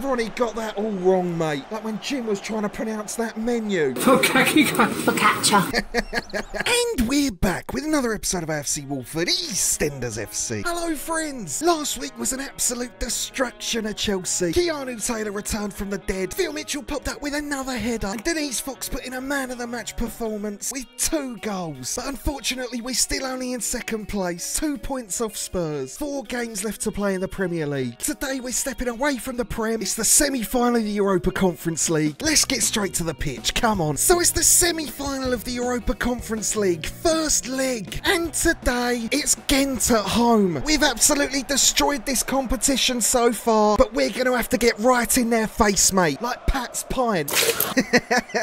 Ronnie got that all wrong, mate. Like when Jim was trying to pronounce that menu. Focaccia. And we're back with another episode of AFC Walford, EastEnders FC. Hello, friends. Last week was an absolute destruction of Chelsea. Keanu Taylor returned from the dead. Phil Mitchell popped up with another header. And Denise Fox put in a man-of-the-match performance with 2 goals. But unfortunately, we're still only in 2nd place. 2 points off Spurs. 4 games left to play in the Premier League. Today, we're stepping away from the Prem. It's the semi-final of the Europa Conference League. Let's get straight to the pitch, come on. So it's the semi-final of the Europa Conference League, first leg. And today, it's Gent at home. We've absolutely destroyed this competition so far, but we're going to have to get right in their face, mate. Like Pat's pint.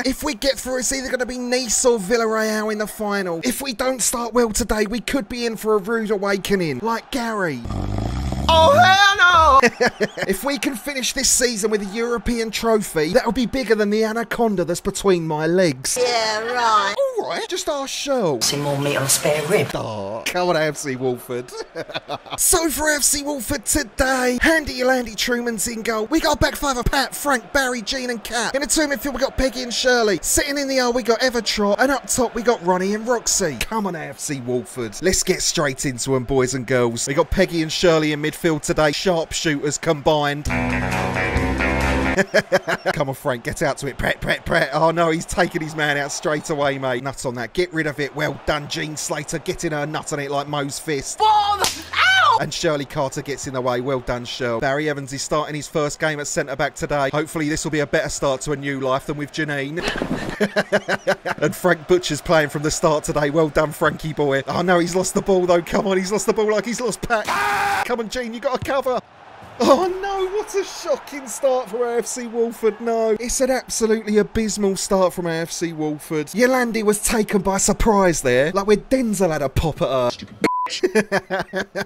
If we get through, it's either going to be Nice or Villarreal in the final. If we don't start well today, we could be in for a rude awakening, like Gary. Oh, hell no! If we can finish this season with a European trophy, that'll be bigger than the anaconda that's between my legs. Yeah, right. All right, just ask Shirl. See more meat on a spare rib. Oh, come on, AFC Walford. So for AFC Walford today, Handy Yolandi Trueman's in goal. We got a back five of Pat, Frank, Barry, Jean and Kat. In the 2 midfield, we got Peggy and Shirley. Sitting in the O, we got Heather Trott. And up top, we got Ronnie and Roxy. Come on, AFC Walford. Let's get straight into them, boys and girls. We got Peggy and Shirley in midfield. Field today, sharpshooters combined. Come on, Frank, get out to it. Pret, pret, pret. Oh, no, he's taking his man out straight away, mate. Nuts on that. Get rid of it. Well done, Jean Slater. Getting her nut on it like Mo's fist. And Shirley Carter gets in the way. Well done, Shirl. Barry Evans is starting his first game at centre-back today. Hopefully, this will be a better start to a new life than with Janine. And Frank Butcher's playing from the start today. Well done, Frankie boy. Oh, no, he's lost the ball, though. Come on, he's lost the ball like he's lost Pat. Ah! Come on, Jean, you got to cover. Oh no, what a shocking start for AFC Walford, no. It's an absolutely abysmal start from AFC Walford. Yolandi was taken by surprise there, like when Denzel had a pop at her. Stupid bitch.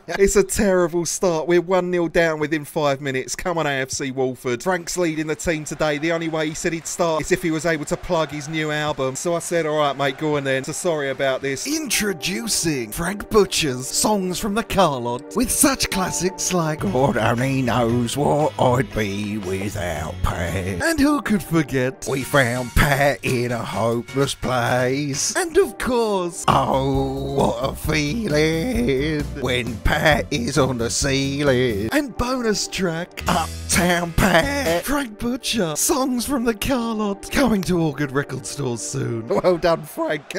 It's a terrible start. We're 1-0 down within 5 minutes. Come on, AFC Walford. Frank's leading the team today. The only way he said he'd start is if he was able to plug his new album. So I said, all right, mate, go on then. So sorry about this. Introducing Frank Butcher's Songs from the Car Lot with such classics like God Only Knows What I'd Be Without Pat. And who could forget We Found Pat in a Hopeless Place. And of course, oh, what a feeling when Pat is on the ceiling. And bonus track, Uptown Pat. Frank Butcher, Songs from the Car Lot. Coming to all good record stores soon. Well done, Frank.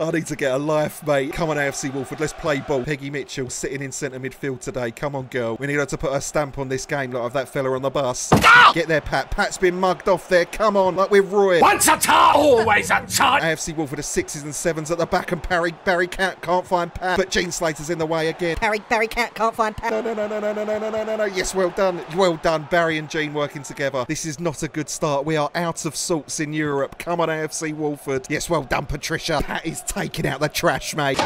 I need to get a life, mate. Come on, AFC Walford, let's play ball. Peggy Mitchell sitting in centre midfield today. Come on, girl. We need her to put her stamp on this game, like of that fella on the bus. Ow! Get there, Pat. Pat's been mugged off there. Come on, like we're ruined. Once a time, always a time. AFC Walford are 6s and 7s at the back, and Barry Cat can't find Pat. But Jean Slater's in the way again. Barry Cat can't find Pat. No. Yes, well done. Well done. Barry and Jean working together. This is not a good start. We are out of sorts in Europe. Come on, AFC Walford. Yes, well done, Patricia. Pat is taking out the trash, mate.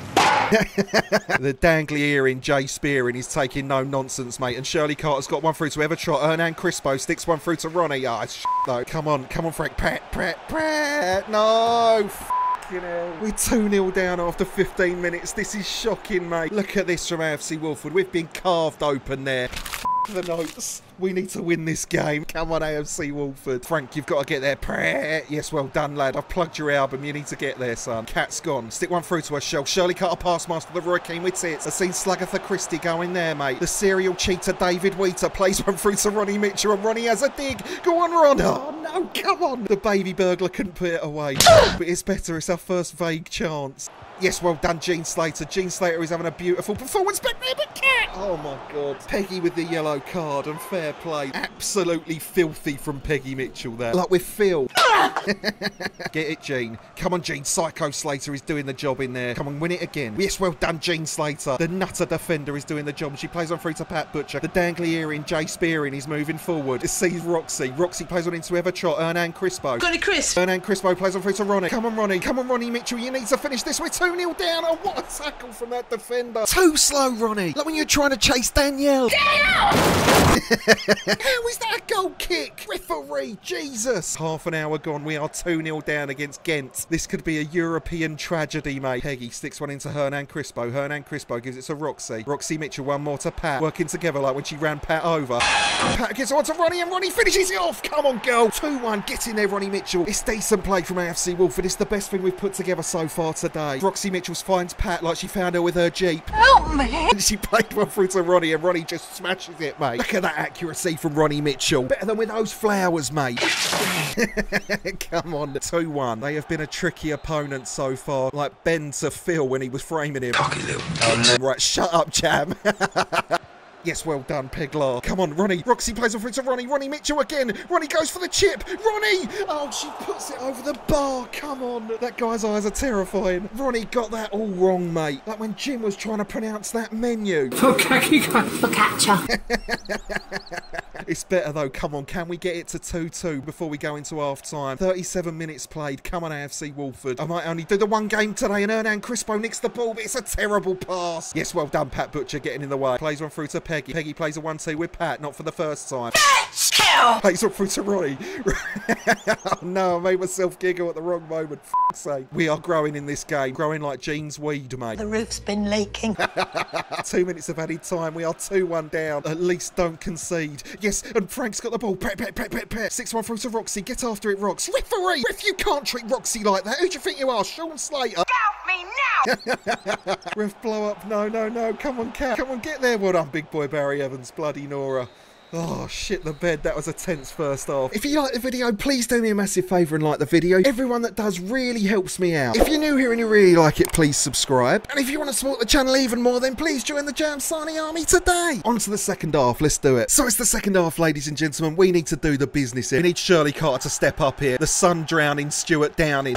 The dangly earring Jay Spearing is taking no nonsense, mate. And Shirley Carter's got one through to Heather Trott. Hernan Crespo sticks one through to Ronnie. Ah, though. Come on, come on, Frank. Pret. No. We're 2-0 down after 15 minutes. This is shocking, mate. Look at this from AFC Walford. We've been carved open there. The notes. We need to win this game. Come on, AFC Walford. Frank, you've got to get there. Yes, well done, lad. I've plugged your album. You need to get there, son. Cat's gone. Stick one through to her, Shell. Shirley Carter pass master the Roy Keane with tits. I've seen Slugatha Christie go in there, mate. The serial cheater David Wheater plays one through to Ronnie Mitchell, and Ronnie has a dig. Go on, Ron. Oh, no, come on. The baby burglar couldn't put it away. But it's better. It's our first vague chance. Yes, well done, Jean Slater. Jean Slater is having a beautiful performance back there, but Cat! Oh, my God. Peggy with the yellow card, and fair play. Absolutely filthy from Peggy Mitchell there. Like with Phil. Get it, Jean. Come on, Jean. Psycho Slater is doing the job in there. Come on, win it again. Yes, well done, Jean Slater. The nutter defender is doing the job. She plays on through to Pat Butcher. The dangly earring Jay Spearing is moving forward. It sees Roxy. Roxy plays on into Heather Trott. Hernan Crespo. Got it, Chris. Hernan Crespo plays on through to Ronnie. Come on, Ronnie. Come on, Ronnie Mitchell. You need to finish this. We're 2-0 down. Oh, what a tackle from that defender. Too slow, Ronnie. Like when you're trying to chase Danielle. How is that a goal kick? Referee, Jesus. Half an hour gone. on. We are 2-0 down against Gent. This could be a European tragedy, mate. Peggy sticks one into Hernan Crespo. Hernan Crespo gives it to Roxy. Roxy Mitchell, one more to Pat. Working together like when she ran Pat over. Pat gets on to Ronnie, and Ronnie finishes it off. Come on, girl. 2-1. Get in there, Ronnie Mitchell. It's decent play from AFC Walford. It's the best thing we've put together so far today. Roxy Mitchell finds Pat like she found her with her Jeep. Help me. And she played one through to Ronnie, and Ronnie just smashes it, mate. Look at that accuracy from Ronnie Mitchell. Better than with those flowers, mate. Come on. 2-1. They have been a tricky opponent so far. Like Ben to Phil when he was framing him. Cocky little bitch. Right, shut up, Jam. Yes, well done, Peglar. Come on, Ronnie. Roxy plays off to Ronnie. Ronnie Mitchell again. Ronnie goes for the chip. Ronnie! Oh, she puts it over the bar. Come on. That guy's eyes are terrifying. Ronnie got that all wrong, mate. Like when Jim was trying to pronounce that menu. Focaccia. It's better, though. Come on, can we get it to 2-2 before we go into half-time? 37 minutes played. Come on, AFC Walford. I might only do the one game today, and Hernan Crespo nicks the ball, but it's a terrible pass. Yes, well done, Pat Butcher getting in the way. Plays one through to Peggy. Peggy plays a 1-2 with Pat, not for the first time. Kill. Plays one through to Ronnie. Oh, no, I made myself giggle at the wrong moment. F***'s sake. We are growing in this game. Growing like Jean's weed, mate. The roof's been leaking. 2 minutes of added time. We are 2-1 down. At least don't concede. Yes, and Frank's got the ball. Pet. 6-1 through to Roxy. Get after it, Rox. Referee! Ref, you can't treat Roxy like that. Who do you think you are? Jean Slater. Doubt me now! Ref, blow up. No. Come on, Kat. Come on, get there. Well done, big boy Barry Evans. Bloody Nora. Oh, shit the bed. That was a tense first half. If you like the video, please do me a massive favour and like the video. Everyone that does really helps me out. If you're new here and you really like it, please subscribe. And if you want to support the channel even more, then please join the Jam Sani Army today. On to the second half. Let's do it. So it's the second half, ladies and gentlemen. We need to do the business here. We need Shirley Carter to step up here. The sun drowning Stuart Downing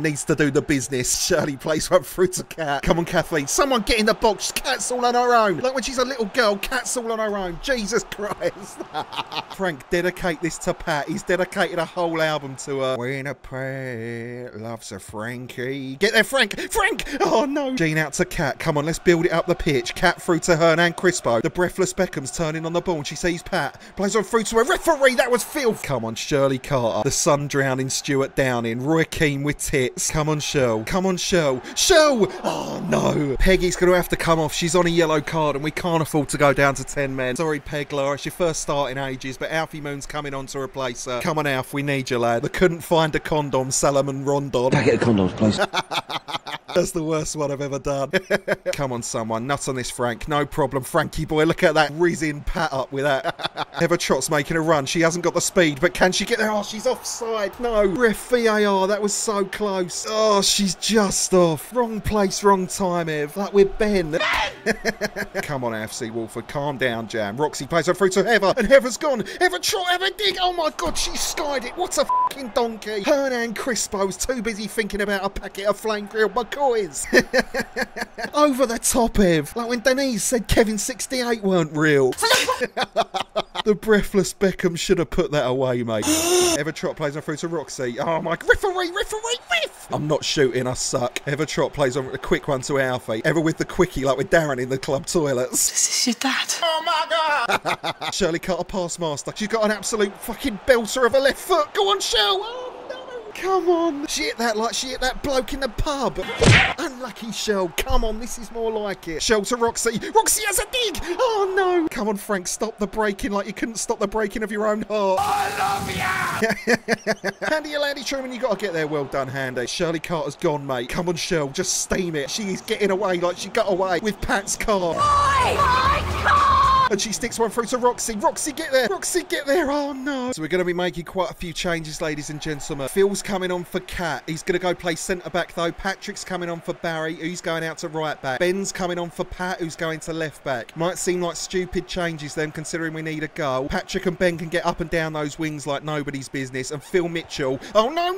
needs to do the business. Shirley plays one through to Kat. Come on, Kathleen. Someone get in the box. Kat's all on her own. Like when she's a little girl, Kat's all on her own. Jesus Christ. Frank, dedicate this to Pat. He's dedicated a whole album to her. When a pet loves a Frankie. Get there, Frank. Frank! Oh, no. Jean out to Kat. Come on, let's build it up the pitch. Kat through to Hernan Crespo. The breathless Beckham's turning on the ball and she sees Pat. Plays on through to her. Referee, that was filth. Come on, Shirley Carter. The sun drowning Stuart Downing. Roy Keane with tits. Come on, Shirl. Come on, Shirl. Shirl! Oh, no. Peggy's going to have to come off. She's on a yellow card and we can't afford to go down to 10 men. Sorry, Peglar. She first start in ages, but Alfie Moon's coming on to replace her. Come on, Alf, we need you, lad. They couldn't find a condom, Salomon Rondon. Can I get a condom, please? That's the worst one I've ever done. Come on, someone. Nuts on this, Frank. No problem, Frankie boy. Look at that rizzing Pat up with that. Heather Trott's making a run. She hasn't got the speed, but can she get there? Oh, she's offside. No. Ref, VAR. That was so close. Oh, she's just off. Wrong place, wrong time, Ev. Like with Ben. Come on, AFC Walford. Calm down, Jam. Roxy plays her through to Heather, and Heather's gone. Heather Trott, Heather dig. Oh, my God. She skied it. What a fucking donkey. Hernan Crespo's too busy thinking about a packet of flame grilled macaw. Over the top, Ev. Like when Denise said Kevin 68 weren't real. The breathless Beckham should have put that away, mate. Heather Trott plays on through to Roxy. Oh, my. Referee. I'm not shooting. I suck. Heather Trott plays on with a quick one to Alfie. Ever with the quickie, like with Darren in the club toilets. This is your dad. Oh, my God. Shirley Carter, pass master. She's got an absolute fucking belter of a left foot. Go on, Shell. Come on. She hit that like she hit that bloke in the pub. Unlucky, Shell. Come on, this is more like it. Shell to Roxy. Roxy has a dig. Oh, no. Come on, Frank. Stop the breaking like you couldn't stop the breaking of your own heart. I love ya. Handy, Yolandi, Trueman, you got to get there. Well done, Handy. Shirley Carter's gone, mate. Come on, Shell. Just steam it. She is getting away like she got away with Pat's car. My God. And she sticks one through to Roxy. Roxy, get there. Roxy, get there. Oh, no. So we're going to be making quite a few changes, ladies and gentlemen. Phil's coming on for Kat. He's going to go play centre-back, though. Patrick's coming on for Barry, who's going out to right-back. Ben's coming on for Pat, who's going to left-back. Might seem like stupid changes, then, considering we need a goal. Patrick and Ben can get up and down those wings like nobody's business. And Phil Mitchell. Oh, no.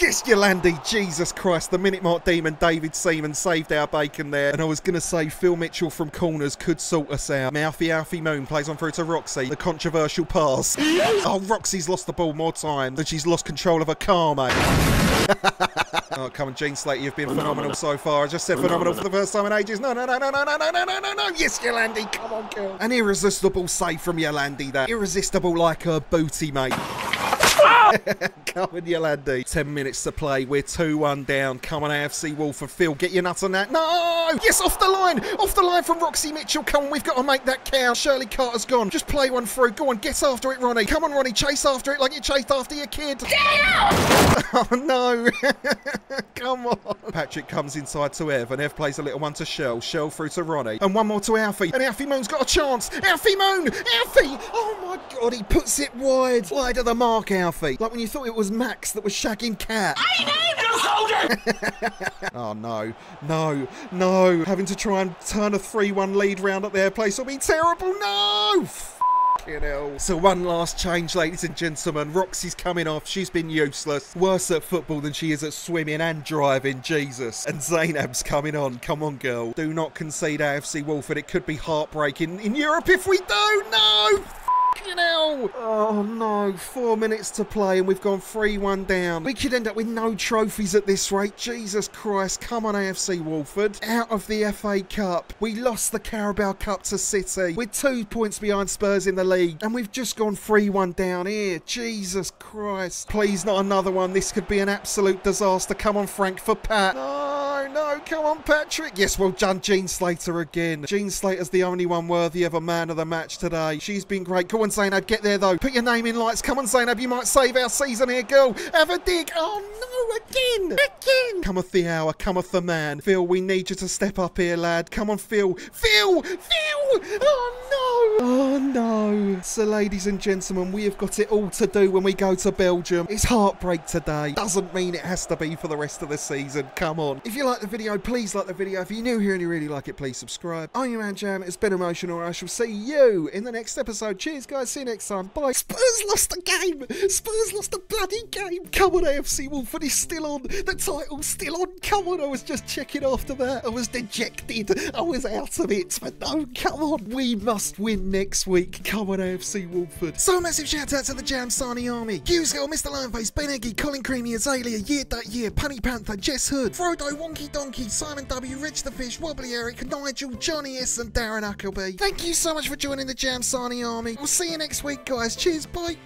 Yes, Yolandi. Jesus Christ. The minute mark demon, David Seaman, saved our bacon there. And I was going to say Phil Mitchell from corners could sort us out. Mouthy Alfie Moon plays on through to Roxy. The controversial pass. Oh, Roxy's lost the ball more times than she's lost control of her car, mate. Oh, come on, Jean Slater, you've been phenomenal so far. I just said phenomenal for the first time in ages. No. Yes, Yolandi. Come on, girl. An irresistible save from Yolandi there. Irresistible like her booty, mate. Coming Yolandi. 10 minutes to play. We're 2-1 down. Come on, AFC Walford. Phil, get your nuts on that. No! Yes, off the line. Off the line from Roxy Mitchell. Come on, we've got to make that count. Shirley Carter's gone. Just play one through. Go on, get after it, Ronnie. Come on, Ronnie. Chase after it like you chased after your kid. Get out! Oh, no. Come on. Patrick comes inside to Ev, and Ev plays a little one to Shell. Shell through to Ronnie. And one more to Alfie. And Alfie Moon's got a chance. Alfie Moon! Alfie! Oh, my God. He puts it wide. Wide of the mark, Alfie. Like when you thought it was Max that was shagging Kat. I know, no soldier! Oh, no. No. No. Having to try and turn a 3-1 lead round at their place will be terrible. No! So one last change, ladies and gentlemen. Roxy's coming off. She's been useless. Worse at football than she is at swimming and driving. Jesus. And Zainab's coming on. Come on, girl. Do not concede AFC Walford. It could be heartbreaking in Europe if we do. No! Oh, no. 4 minutes to play, and we've gone 3-1 down. We could end up with no trophies at this rate. Jesus Christ. Come on, AFC Walford. Out of the FA Cup. We lost the Carabao Cup to City. We're 2 points behind Spurs in the league, and we've just gone 3-1 down here. Jesus Christ. Please, not another one. This could be an absolute disaster. Come on, Frank, for Pat. No, no. Come on, Patrick. Yes, well done, Jean Slater again. Jean Slater's the only one worthy of a man of the match today. She's been great. Go on, Zainab, get there though. Put your name in lights. Come on, Zainab, you might save our season here, girl. Have a dig. Oh no, again. Cometh the hour, cometh the man. Phil, we need you to step up here, lad. Come on, Phil. Phil! Phil! Oh no! Oh no. So, ladies and gentlemen, we have got it all to do when we go to Belgium. It's heartbreak today. Doesn't mean it has to be for the rest of the season. Come on. If you like the video, please like the video. If you're new here and you really like it, please subscribe. I'm your man Jam. It's been emotional. I shall see you in the next episode. Cheers, guys. See you next time. Bye. Spurs lost the game. Spurs lost the bloody game. Come on, AFC Walford is still on. The title's still on. Come on. I was just checking after that. I was dejected. I was out of it. But no, come on. We must win next week. Come on, AFC Walford. So massive shout out to the Jam Sarnie Army. Hughes Girl, Mr. Lionface, Ben Eggy, Colin Creamy, Azalea, Year That Year, Punny Panther, Jess Hood, Frodo, Wonky Donkey, Simon W, Rich the Fish, Wobbly Eric, Nigel, Johnny S, and Darren Huckleby. Thank you so much for joining the Jam Sarnie Army. We'll see you next week, guys. Cheers, bye.